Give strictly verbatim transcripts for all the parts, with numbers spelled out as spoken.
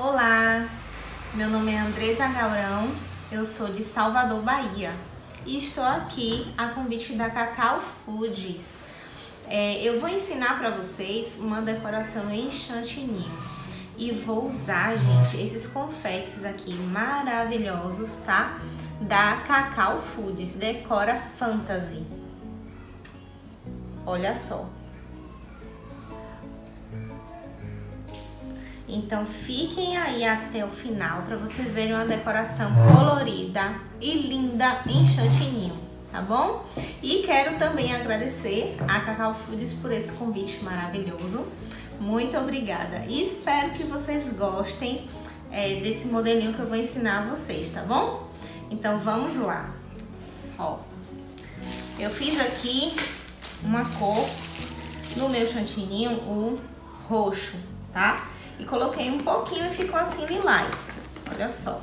Olá, meu nome é Andreza Galrão, eu sou de Salvador, Bahia e estou aqui a convite da Cacau Foods. É, eu vou ensinar para vocês uma decoração em chantilly e vou usar, gente, esses confetes aqui maravilhosos, tá? Da Cacau Foods, Decora Fantasy. Olha só. Então fiquem aí até o final para vocês verem uma decoração colorida e linda em chantilly, tá bom? E quero também agradecer a Cacau Foods por esse convite maravilhoso. Muito obrigada e espero que vocês gostem é, desse modelinho que eu vou ensinar a vocês, tá bom? Então vamos lá. Ó, eu fiz aqui uma cor no meu chantininho, o roxo, tá? E coloquei um pouquinho e ficou assim lilás. Olha só.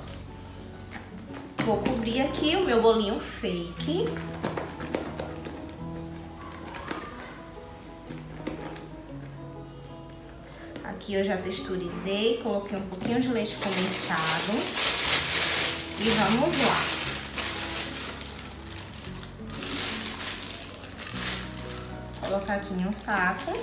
Vou cobrir aqui o meu bolinho fake. Aqui eu já texturizei, coloquei um pouquinho de leite condensado. E vamos lá. Vou colocar aqui em um saco.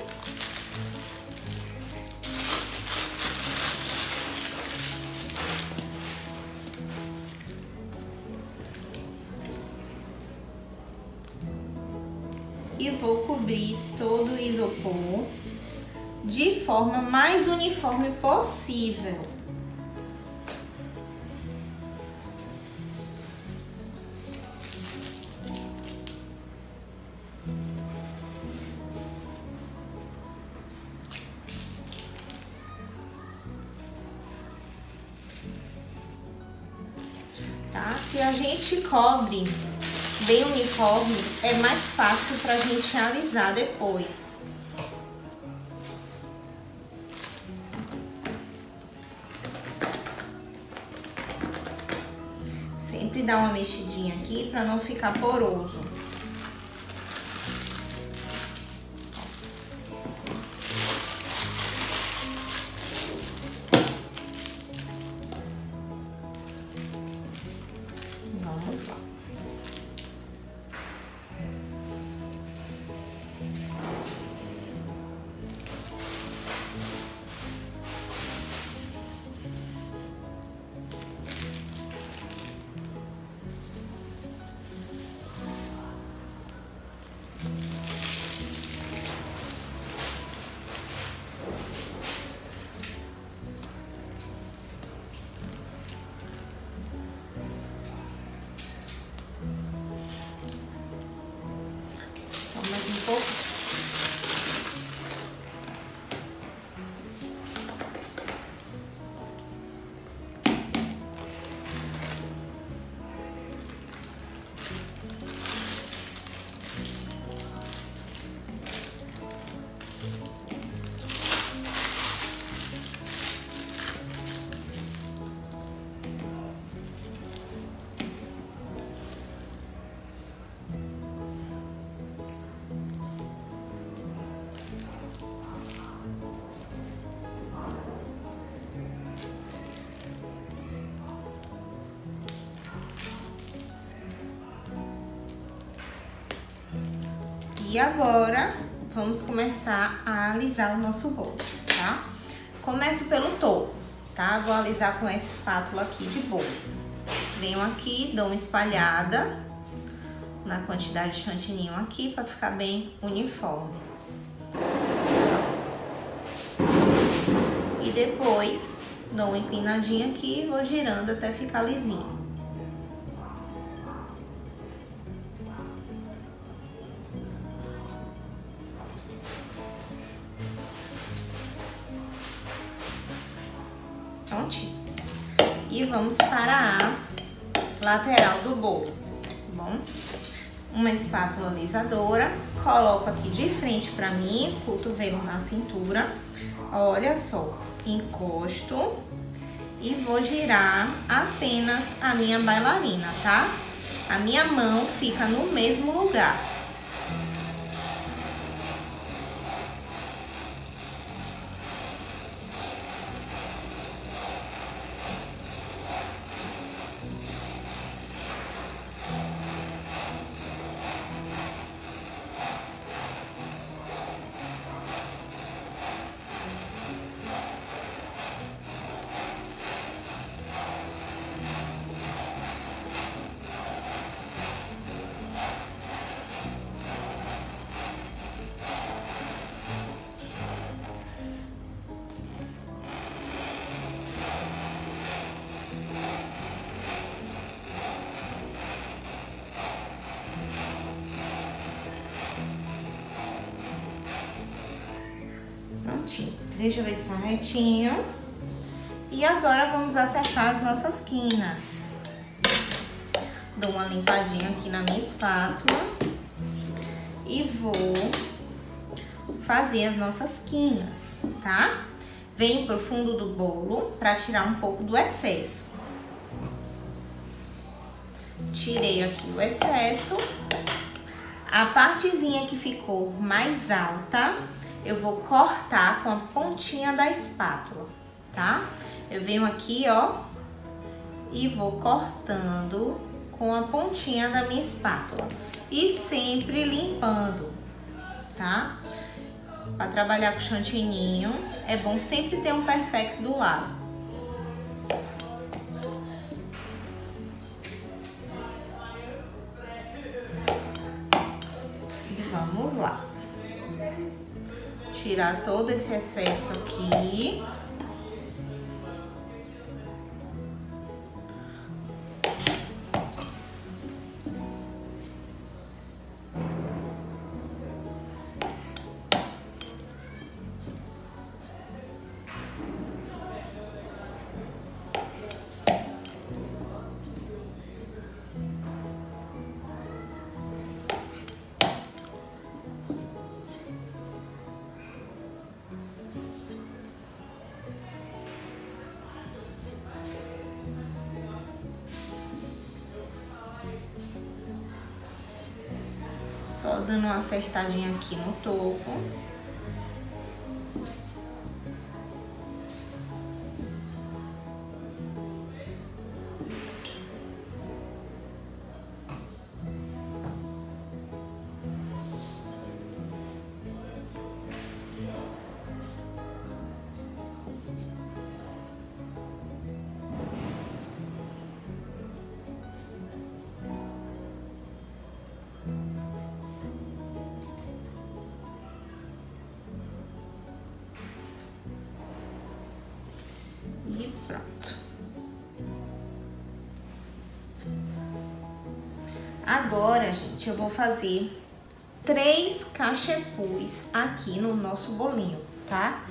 E vou cobrir todo o isopor de forma mais uniforme possível. Tá? Se a gente cobre bem uniforme, é mais fácil pra gente alisar depois. Sempre dá uma mexidinha aqui pra não ficar poroso. Vamos lá. E agora, vamos começar a alisar o nosso bolo, tá? Começo pelo topo, tá? Vou alisar com essa espátula aqui de bolo. Venho aqui, dou uma espalhada na quantidade de chantininho aqui, pra ficar bem uniforme. E depois, dou uma inclinadinha aqui e vou girando até ficar lisinho. Prontinho. E vamos para a lateral do bolo, tá bom? Uma espátula alisadora, coloco aqui de frente para mim, cotovelo na cintura, olha só, encosto e vou girar apenas a minha bailarina, tá? A minha mão fica no mesmo lugar. certinho. Deixa eu ver se tá retinho. E agora vamos acertar as nossas quinas. Dou uma limpadinha aqui na minha espátula. E vou fazer as nossas quinas, tá? Venho pro fundo do bolo pra tirar um pouco do excesso. Tirei aqui o excesso. A partezinha que ficou mais alta, eu vou cortar com a pontinha da espátula, tá? Eu venho aqui, ó, e vou cortando com a pontinha da minha espátula. E sempre limpando, tá? Pra trabalhar com chantininho, é bom sempre ter um Perflex do lado. Vamos lá. Tirar todo esse excesso aqui. Só dando uma acertadinha aqui no topo. Pronto. Agora, gente, eu vou fazer três cachepus aqui no nosso bolinho, tá?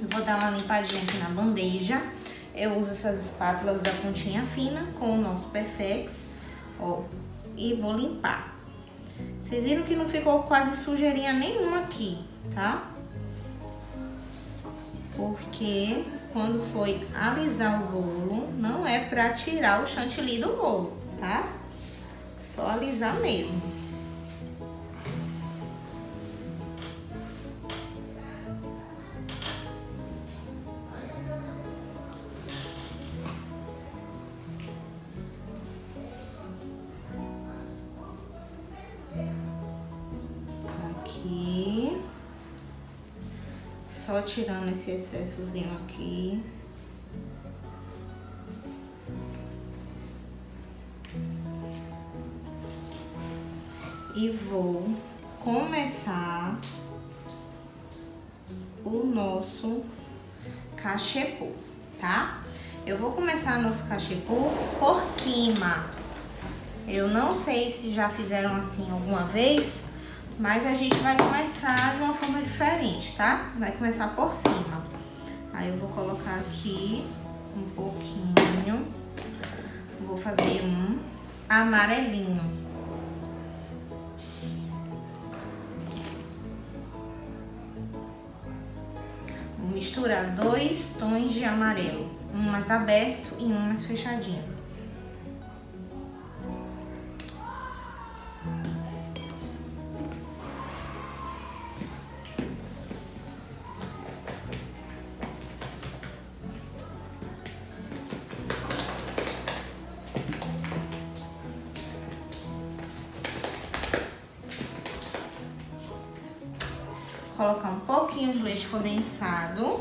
Eu vou dar uma limpadinha aqui na bandeja. Eu uso essas espátulas da pontinha fina com o nosso Perflex, ó, e vou limpar. Vocês viram que não ficou quase sujeirinha nenhuma aqui, tá? Porque quando foi alisar o bolo, não é pra tirar o chantilly do bolo, tá? Só alisar mesmo. Aqui. Só tirando esse excessozinho aqui. E vou começar o nosso cachepô, tá? Eu vou começar nosso cachepô por cima. Eu não sei se já fizeram assim alguma vez, mas a gente vai começar de uma forma diferente, tá? Vai começar por cima. Aí eu vou colocar aqui um pouquinho. Vou fazer um amarelinho. Vou misturar dois tons de amarelo. Um mais aberto e um mais fechadinho. Colocar um pouquinho de leite condensado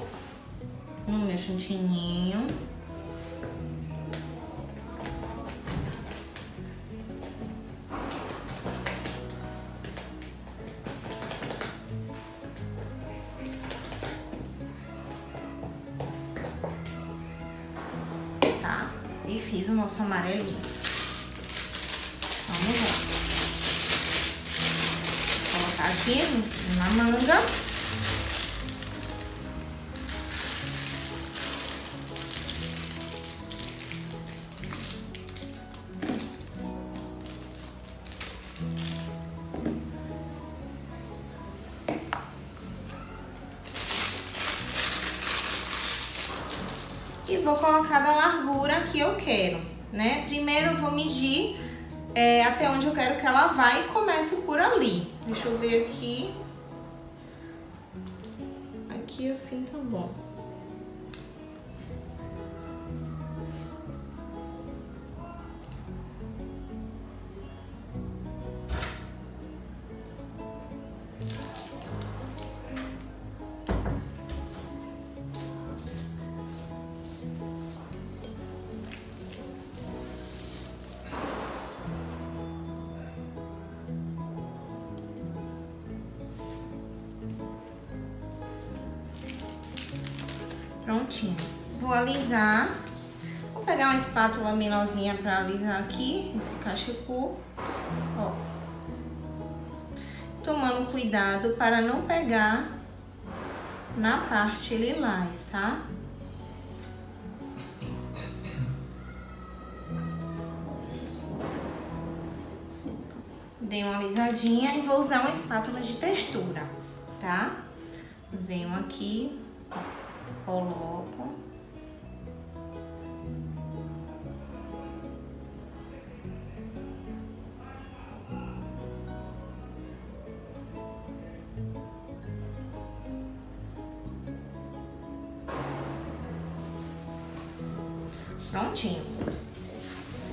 no meu chantininho. Tá? E fiz o nosso amarelinho. Vamos lá. Aqui na manga vou colocar da largura que eu quero, né? Primeiro eu vou medir é, até onde eu quero que ela vá e começo por ali. Deixa eu ver aqui. Aqui assim tá bom. Prontinho. Vou alisar. Vou pegar uma espátula menorzinha pra alisar aqui esse cachecol. Ó. Tomando cuidado para não pegar na parte lilás, tá? Dei uma alisadinha e vou usar uma espátula de textura, tá? Venho aqui, coloco. Prontinho.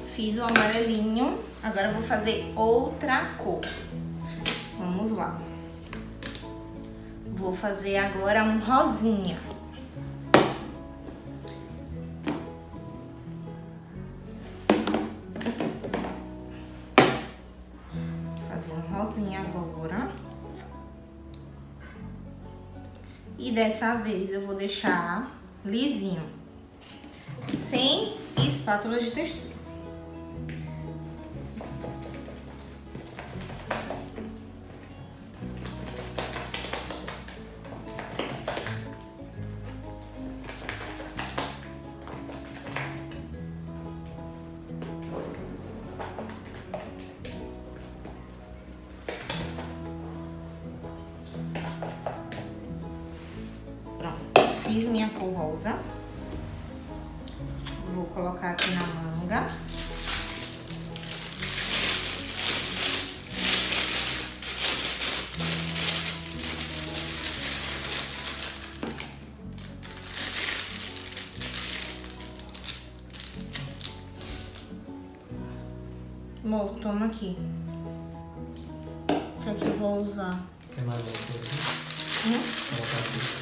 Fiz o amarelinho. Agora eu vou fazer outra cor. Vamos lá. Vou fazer agora um rosinha. E dessa vez eu vou deixar lisinho, sem espátula de textura. Fiz minha cor rosa, vou colocar aqui na manga. Moço, toma aqui. O que é que eu vou usar? Quer mais alguma coisa? Hum? Vou colocar aqui.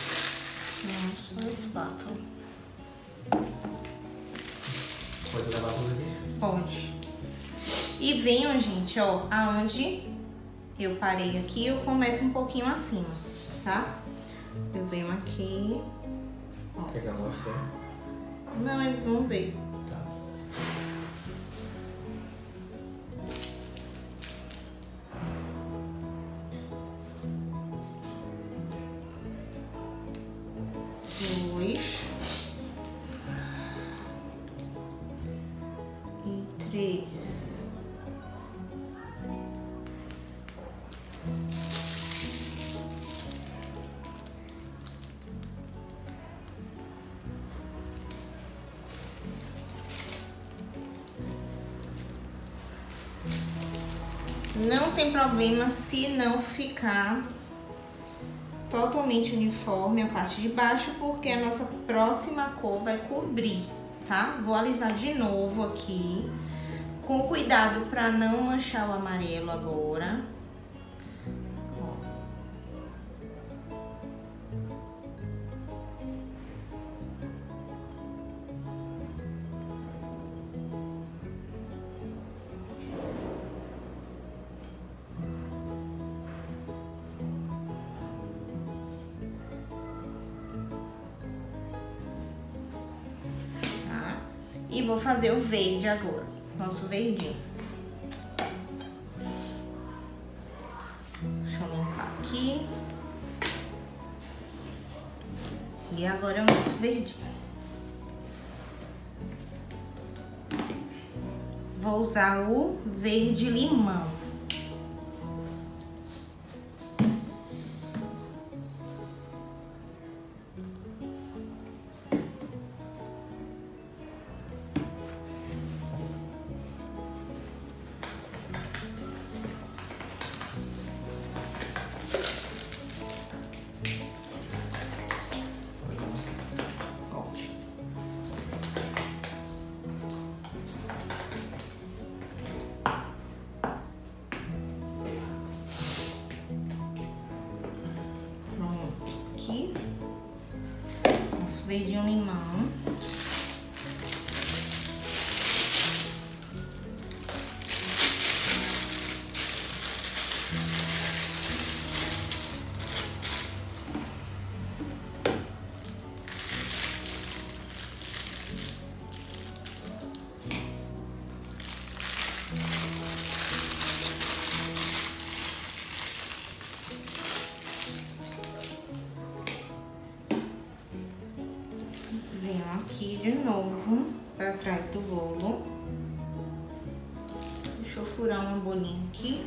Não, só espátula. Pode lavar tudo aqui? Pode. E venham, gente, ó, aonde eu parei aqui, eu começo um pouquinho acima, tá? Eu venho aqui. Ó. Quer que eu mostre? Não, eles vão ver. Tá. Três. Não tem problema se não ficar totalmente uniforme a parte de baixo, porque a nossa próxima cor vai cobrir, tá? Vou alisar de novo aqui. Com cuidado para não manchar o amarelo agora. Ó. Tá? E vou fazer o verde agora. Nosso verdinho. Deixa eu limpar aqui. E agora é o nosso verdinho. Vou usar o verde limão. veio de um limão. Aqui de novo para trás do bolo, deixa eu furar um bolinho aqui.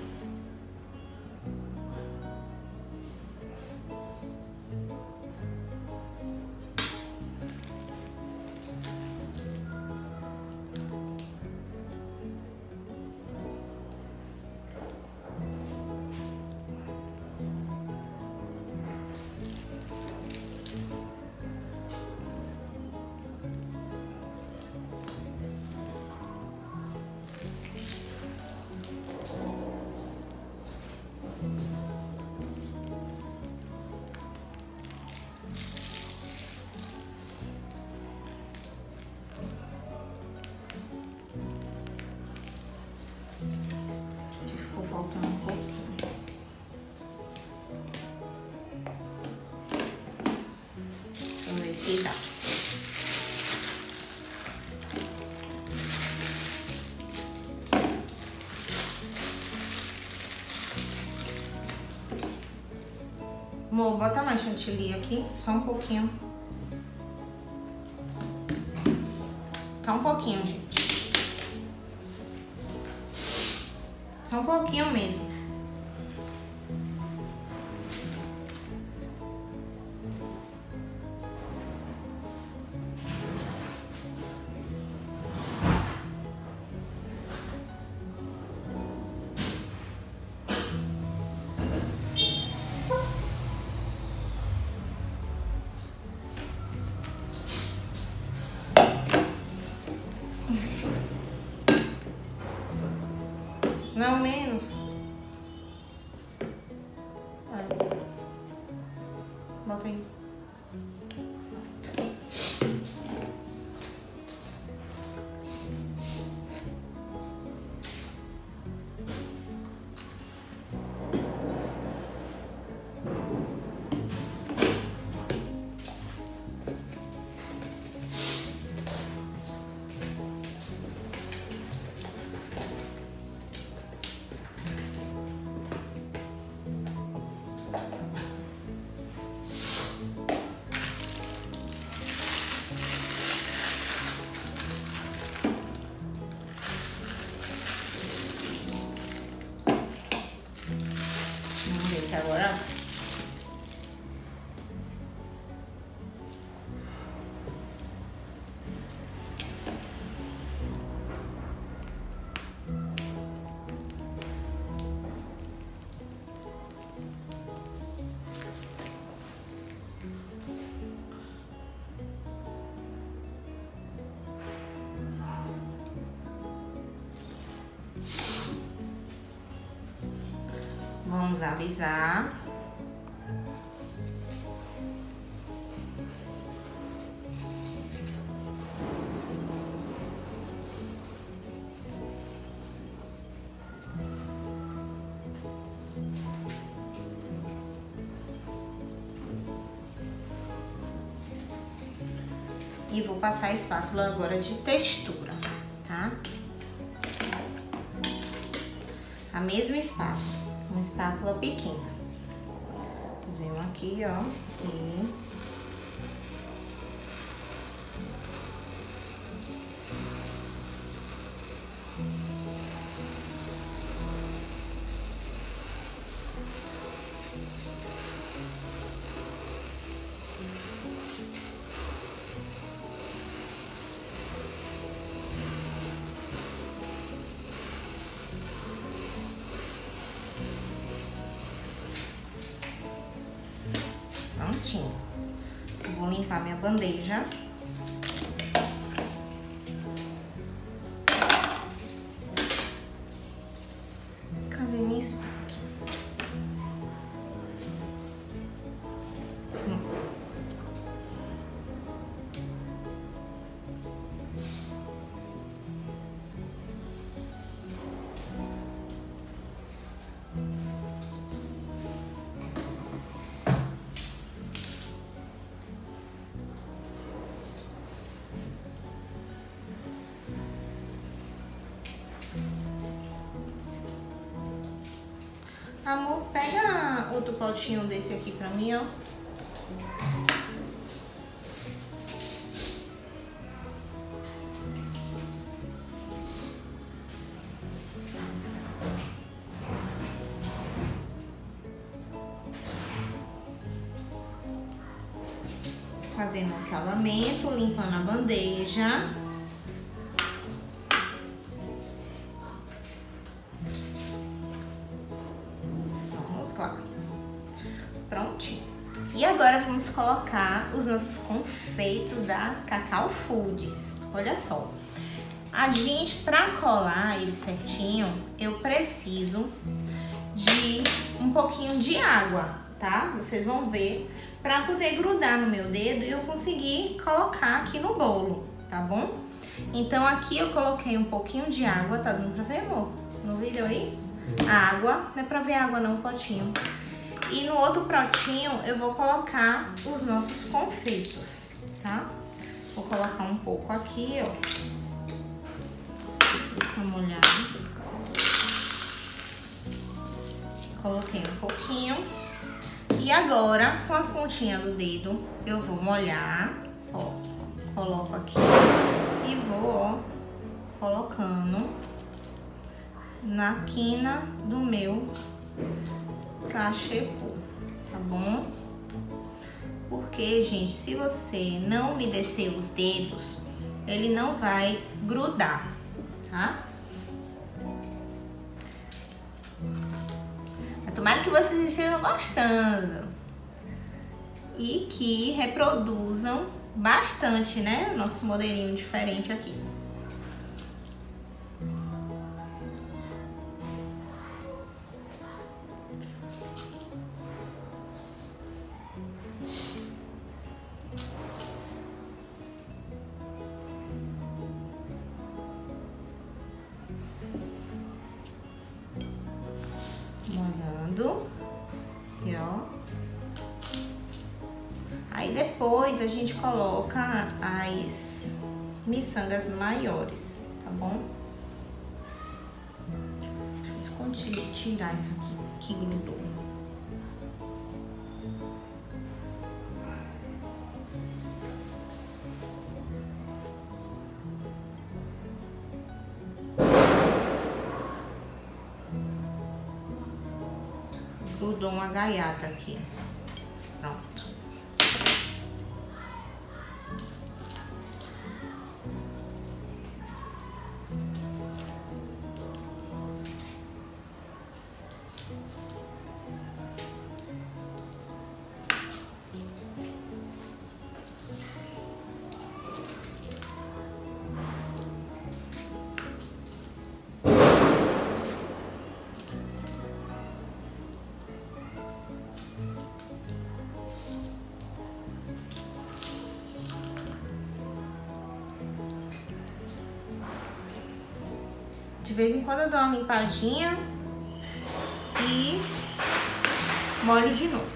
Vou botar mais chantilly aqui, só um pouquinho. Só um pouquinho, gente. Só um pouquinho mesmo. Não, menos. Bota aí. Agora vamos alisar. E vou passar a espátula agora de textura, tá? A mesma espátula. Uma espátula pequena. Venho aqui, ó, e vou limpar minha bandeja. Cadê minha espátula? Hum. Amor, pega outro potinho desse aqui pra mim, ó. Fazendo o calamento, limpando a bandeja. Vamos lá. Prontinho. E agora vamos colocar os nossos confeitos da Cacau Foods. Olha só. A gente, pra colar ele certinho, eu preciso de um pouquinho de água, tá? Vocês vão ver. Pra poder grudar no meu dedo e eu conseguir colocar aqui no bolo, tá bom? Então aqui eu coloquei um pouquinho de água, tá dando pra ver, amor? No vídeo aí? A água, não é pra ver água não, o potinho. E no outro potinho eu vou colocar os nossos confeitos, tá? Vou colocar um pouco aqui, ó. Está molhado. Coloquei um pouquinho. E agora, com as pontinhas do dedo, eu vou molhar, ó, coloco aqui e vou, ó, colocando na quina do meu cachepô, tá bom? Porque, gente, se você não umedecer os dedos, ele não vai grudar, tá? Tomara que vocês estejam gostando e que reproduzam bastante, né? O nosso modelinho diferente aqui. E ó, aí depois a gente coloca as miçangas maiores, tá bom? Deixa eu tirar isso aqui que grudou. Grudou uma gaiata aqui. Pronto. De vez em quando eu dou uma limpadinha e molho de novo.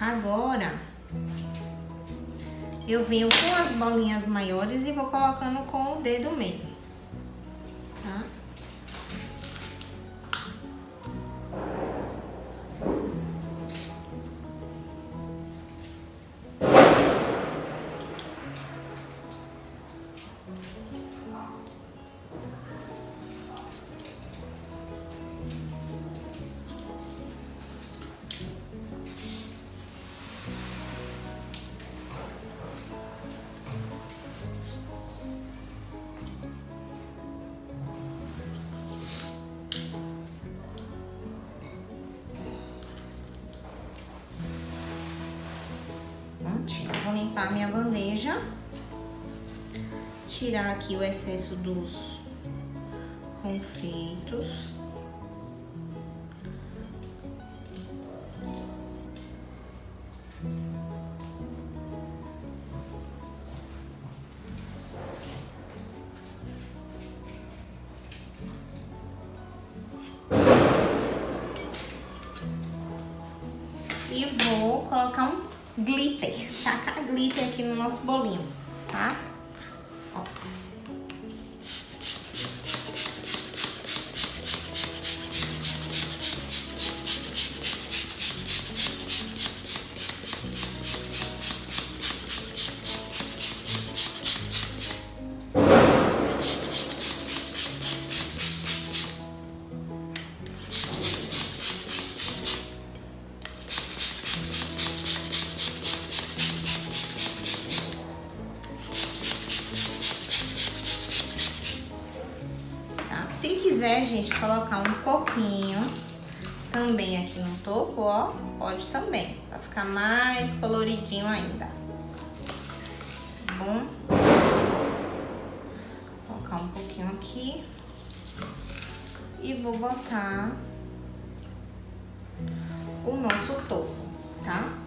Agora, eu venho com as bolinhas maiores e vou colocando com o dedo mesmo, tá? limpar minha bandeja, tirar aqui o excesso dos confeitos. E vou colocar um glitter, tacar glitter aqui no nosso bolinho, tá? Ó. Se quiser, gente, colocar um pouquinho também aqui no topo, ó, pode também, pra ficar mais coloridinho ainda. Tá bom? Vou colocar um pouquinho aqui e vou botar o nosso topo, tá?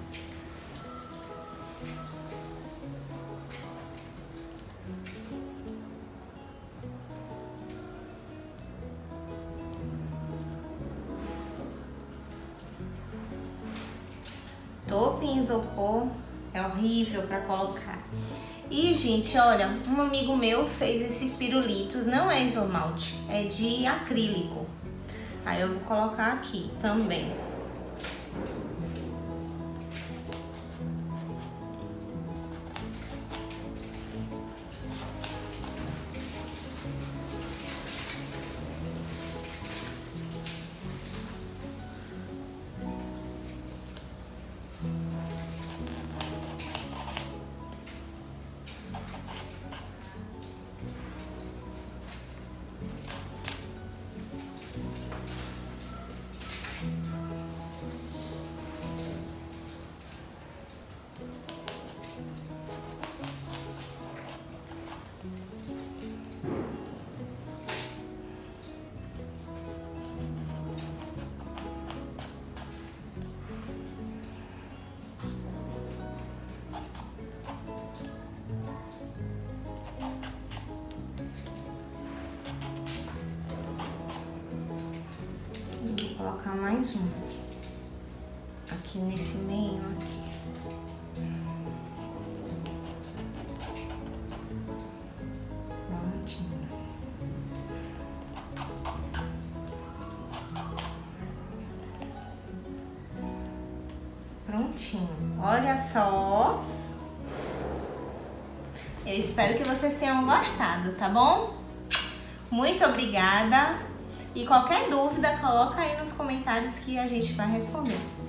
Topo em isopor é horrível pra colocar. E, gente, olha, um amigo meu fez esses pirulitos, não é isomalte, é de acrílico. Aí eu vou colocar aqui também. Colocar mais um aqui nesse meio aqui. Prontinho prontinho, olha só, eu espero que vocês tenham gostado, tá bom? Muito obrigada. E qualquer dúvida, coloca aí nos comentários que a gente vai responder.